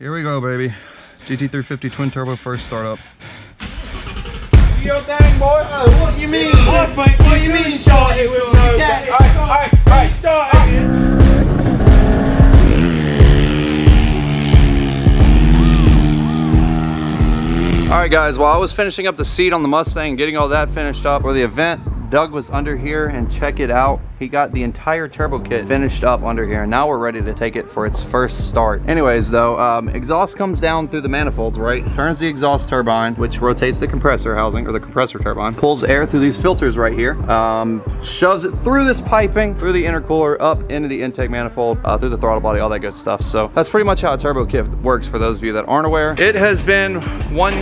Here we go, baby. GT350 twin turbo first startup. Do your thing, boy. Oh, what you mean? What you mean? Start it with no. Alright. Start it. Alright guys, while I was finishing up the seat on the Mustang, getting all that finished up for the event, Doug was under here and check it out. He got the entire turbo kit finished up under here and now we're ready to take it for its first start. Anyways though, exhaust comes down through the manifolds, right? Turns the exhaust turbine, which rotates the compressor housing, or the compressor turbine. Pulls air through these filters right here. Shoves it through this piping, through the intercooler, up into the intake manifold, through the throttle body, all that good stuff. So that's pretty much how a turbo kit works for those of you that aren't aware. It has been one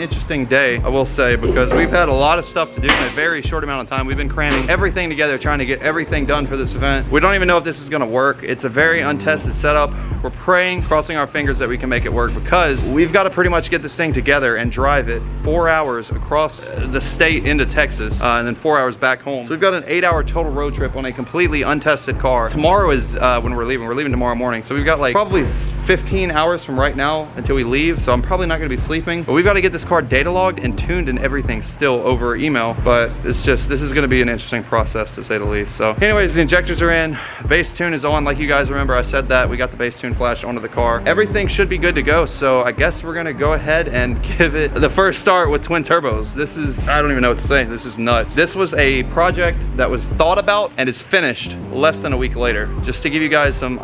interesting day, I will say, because we've had a lot of stuff to do in a very short amount of time. We've been cramming everything together, trying to get everything done for this event. We don't even know if this is gonna work. It's a very untested setup. We're praying, crossing our fingers that we can make it work, because we've got to pretty much get this thing together and drive it 4 hours across the state into Texas, and then 4 hours back home. So we've got an 8-hour total road trip on a completely untested car. Tomorrow is when we're leaving tomorrow morning. So we've got like probably 15 hours from right now until we leave. So I'm probably not gonna be sleeping, but we've got to get this car data logged and tuned and everything still over email. But it's just, this is gonna be an interesting process to say the least. So anyways, the injectors are in, base tune is on. Like you guys remember, I said that we got the base tune flash onto the car. Everything should be good to go, so I guess we're gonna go ahead and give it the first start with twin turbos. This is, I don't even know what to say, this is nuts. This was a project that was thought about and is finished less than a week later. Just to give you guys some,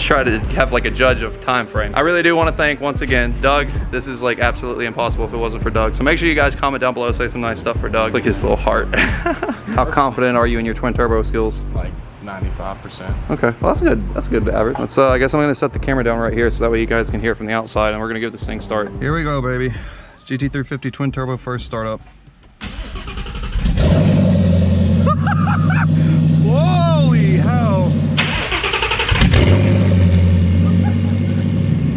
try to have like a judge of time frame. I really do want to thank, once again, Doug. This is like absolutely impossible if it wasn't for Doug. So make sure you guys comment down below, say some nice stuff for Doug. Click his little heart. How confident are you in your twin turbo skills? Like 95%. Okay, well that's good. That's a good average. Let's, I guess I'm gonna set the camera down right here so that way you guys can hear it from the outside, and we're gonna give this thing start. Here we go, baby. GT350 twin turbo first startup. Holy hell!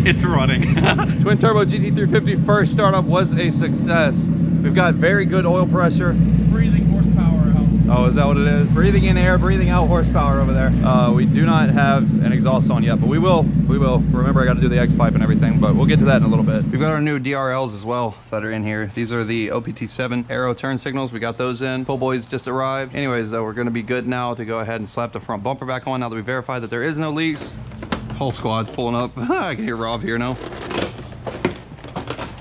It's running. Twin turbo GT350 first startup was a success. We've got very good oil pressure. Breathing horsepower. Oh, is that what it is? Breathing in air, breathing out horsepower over there. We do not have an exhaust on yet, but we will. We will. Remember, I got to do the X-pipe and everything, but we'll get to that in a little bit. We've got our new DRLs as well that are in here. These are the OPT7 aero turn signals. We got those in. Pull boys just arrived. Anyways, though, we're going to be good now to go ahead and slap the front bumper back on now that we verified that there is no leaks. Whole squad's pulling up. I can hear Rob here now.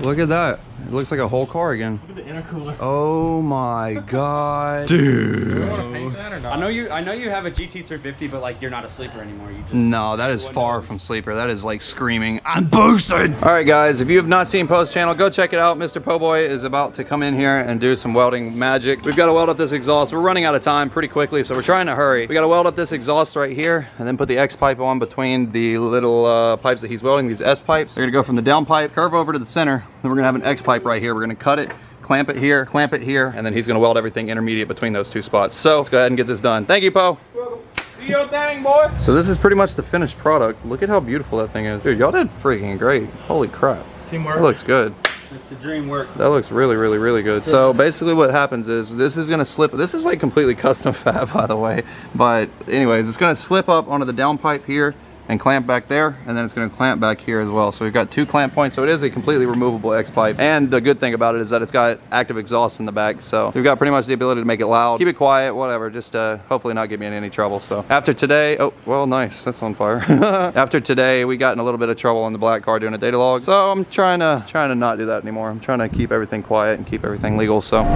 Look at that. It looks like a whole car again. Look at the intercooler. Oh my god. Dude. Do you want to paint that or not? I know you have a GT350, but like you're not a sleeper anymore. You just, no, that is far from sleeper. That is like screaming, I'm boosted! Alright guys, if you have not seen Poe's channel, go check it out. Mr. Poeboy is about to come in here and do some welding magic. We've got to weld up this exhaust. We're running out of time pretty quickly, so we're trying to hurry. We got to weld up this exhaust right here and then put the X-pipe on between the little pipes that he's welding, these S-pipes. They're going to go from the down pipe, curve over to the center, then we're going to have an X-pipe right here. We're gonna cut it, clamp it here, and then he's gonna weld everything intermediate between those two spots. So let's go ahead and get this done. Thank you, Poe. Do your thing, boy. So this is pretty much the finished product. Look at how beautiful that thing is. Dude, y'all did freaking great. Holy crap. Teamwork. That looks good. It's the dream work. That looks really, really, really good. So basically what happens is this is gonna slip. This is like completely custom fab, by the way. But anyways, it's gonna slip up onto the down pipe here and clamp back there, and then it's gonna clamp back here as well. So we've got two clamp points, so it is a completely removable X-pipe. And the good thing about it is that it's got active exhaust in the back, so we've got pretty much the ability to make it loud, keep it quiet, whatever, just hopefully not get me in any trouble. So after today, oh, well, nice, that's on fire. After today, we got in a little bit of trouble on the black car doing a data log, so I'm trying to not do that anymore. I'm trying to keep everything quiet and keep everything legal, so.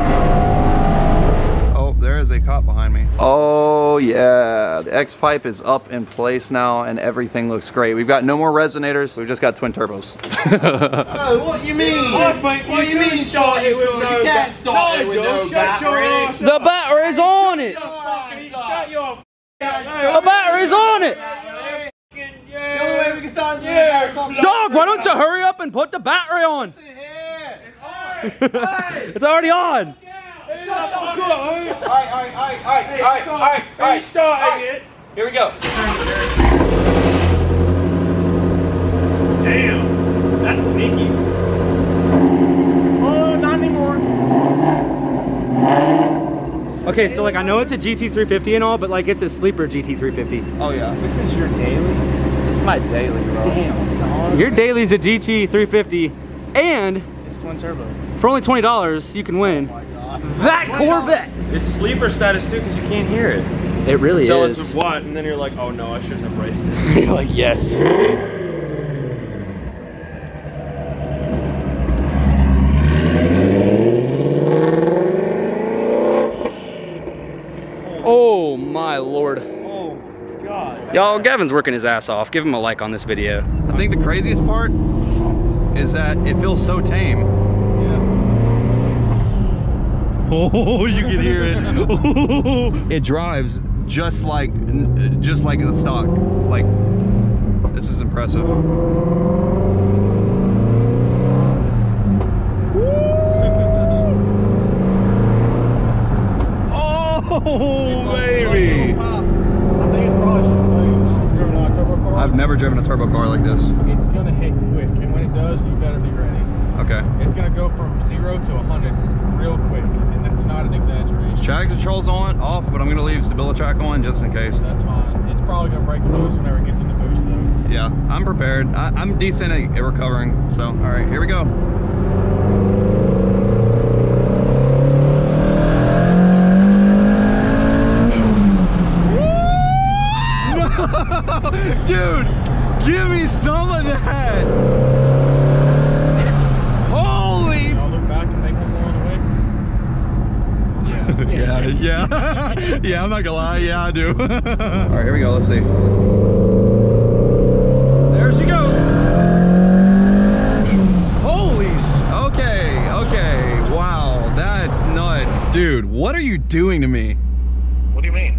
There is a cop behind me. Oh yeah, the X-pipe is up in place now and everything looks great. We've got no more resonators, we've just got twin turbos. Oh, what you mean? What you mean start it with no, you can't start it with no battery. The battery's on it. The battery's on it. The only way we can start is with a battery. Dog, why don't you hurry up and put the battery on? It's already on. Alright. Starting it. Here we go. Damn, that's sneaky. Oh, not anymore. Okay, so like I know it's a GT350 and all, but like it's a sleeper GT350. Oh yeah. This is your daily? my daily, bro. Damn. Your daily's a GT350 and it's twin turbo. For only $20, you can win that Corvette. It's sleeper status too, because you can't hear it. It really is. Until it's what, and then you're like, oh no, I shouldn't have raced it. You're like, yes. Oh my lord. Oh god. Y'all, Gavin's working his ass off. Give him a like on this video. I think the craziest part is that it feels so tame. Yeah. Oh, you can hear it. It drives just like the stock. Like, this is impressive. Oh, baby. I've never driven a turbo car like this. It's gonna hit quick, and when it does, you better be ready. Okay. It's gonna go from 0 to 100 real quick, and that's not an exaggeration. Traction control's on, off, but I'm gonna leave Stabilitrack on just in case. That's fine. It's probably gonna break loose whenever it gets in the boost, though. Yeah, I'm prepared. I'm decent at recovering, so all right, here we go. Dude, give me some of that. Holy! I'll look back and make one more on the way. Yeah. Yeah. Yeah. Yeah, I'm not gonna lie. Yeah, I do. Alright, here we go. Let's see. There she goes. Holy. Okay, okay. Wow, that's nuts. Dude, what are you doing to me? What do you mean?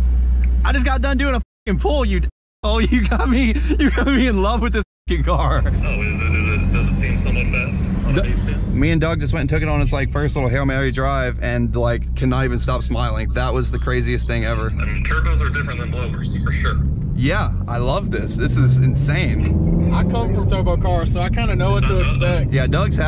I just got done doing a fucking pull, you. Oh, you got me in love with this f***ing car. Oh, does it seem somewhat fast on a B-stand? Me and Doug just went and took it on its like first little Hail Mary drive and like cannot even stop smiling. That was the craziest thing ever. I mean, turbos are different than blowers, for sure. Yeah, I love this. This is insane. I come from turbo cars, so I kind of know what to expect. Yeah,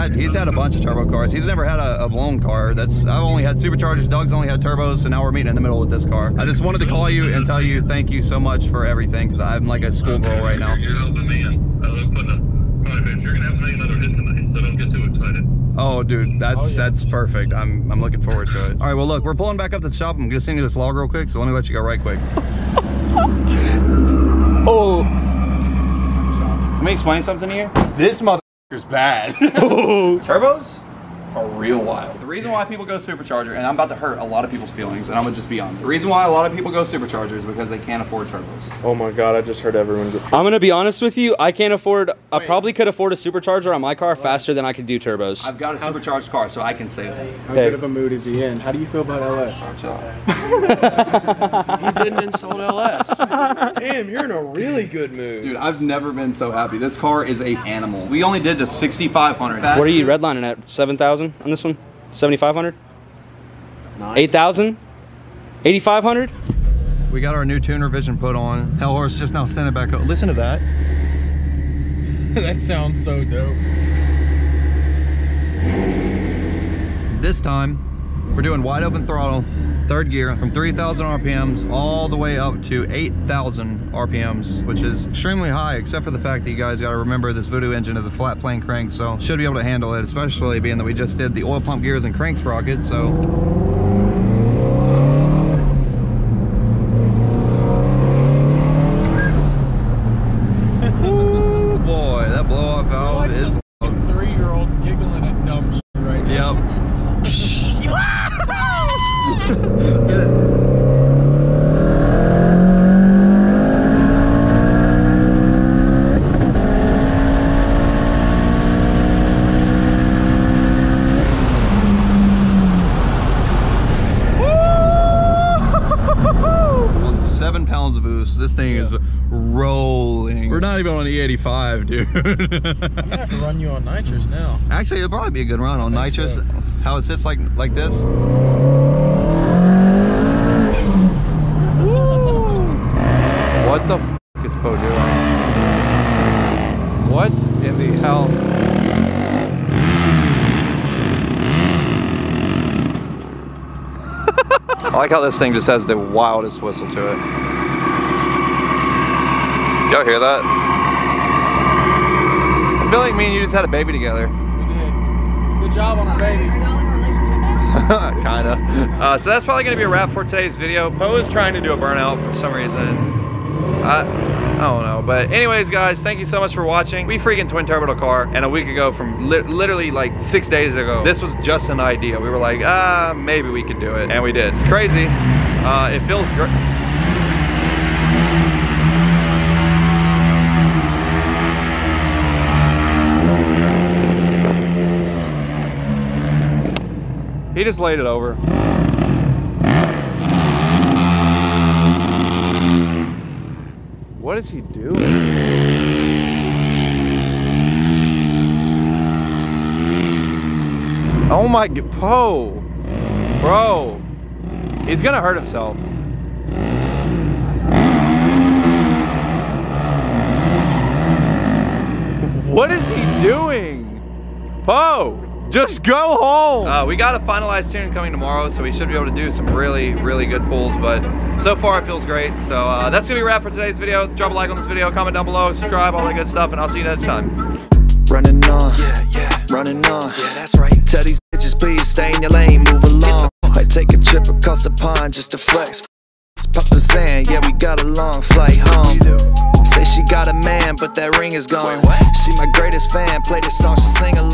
he's had a bunch of turbo cars. He's never had a blown car. I've only had superchargers. Doug's only had turbos, so now we're meeting in the middle with this car. I just wanted to call you and tell you thank you so much for everything, because I'm like a schoolgirl right now. You're helping me, and I love putting up smiley face. You're gonna have to make another hit tonight, so don't get too excited. Oh, dude, that's perfect. I'm looking forward to it. All right, well, look, we're pulling back up to the shop. I'm gonna send you this log real quick, so let me let you go right quick. Oh, let me explain something to you. This motherfucker's bad. Turbos are real wild. The reason why people go supercharger, and I'm about to hurt a lot of people's feelings, and I'm gonna just be honest. The reason why a lot of people go supercharger is because they can't afford turbos. Oh my god, I just heard everyone. I'm gonna be honest with you. I can't afford. I probably could afford a supercharger on my car faster than I could do turbos. I've got a supercharged car, so I can say that. How good of a mood is he in? How do you feel about LS? He didn't insult LS. Damn, you're in a really good mood. Dude, I've never been so happy. This car is an animal. We only did to 6,500. What are you redlining at? 7,000. On this one? 7,500? 8,000? 8,500? We got our new tune revision put on. Hell Horse just now sent it back up. Listen to that. That sounds so dope. This time, we're doing wide open throttle, third gear, from 3,000 RPMs all the way up to 8,000 RPMs, which is extremely high, except for the fact that you guys gotta remember this Voodoo engine is a flat plane crank, so should be able to handle it, especially being that we just did the oil pump gears and crank sprocket, so. Ooh, boy, that blow off valve like is loud. 3-year-olds giggling at dumb shit right now. Yep. Let's get it. Well, 7 pounds of boost. This thing is rolling. We're not even on the E85, dude. I'm gonna have to run you on nitrous now. Actually, it'll probably be a good run on nitrous. So. How it sits like this. What the f is Poe doing? What in the hell? I like how this thing just has the wildest whistle to it. Y'all hear that? feel like me and you just had a baby together. We did. Good job on the baby. Are y'all in a relationship now? Kinda. So that's probably gonna be a wrap for today's video. Poe is trying to do a burnout for some reason. I don't know, but anyways guys, thank you so much for watching. We freaking twin turboed a car, and a week ago from literally like 6 days ago, this was just an idea. We were like, maybe we could do it, and we did. It's crazy. It feels great. He just laid it over. What is he doing? Oh my god, Poe! Bro, he's gonna hurt himself. What is he doing? Poe! Just go home! We got a finalized tune coming tomorrow, so we should be able to do some really, really good pulls, but so far it feels great. So that's gonna be a wrap for today's video. Drop a like on this video, comment down below, subscribe, all that good stuff, and I'll see you next time. Running on, yeah, yeah, running on, yeah, that's right. Tell these bitches, please stay in your lane, move along. I take a trip across the pond just to flex. Papa saying, yeah, we got a long flight home. Say she got a man, but that ring is gone. Wait, she my greatest fan, play this song, she sing along.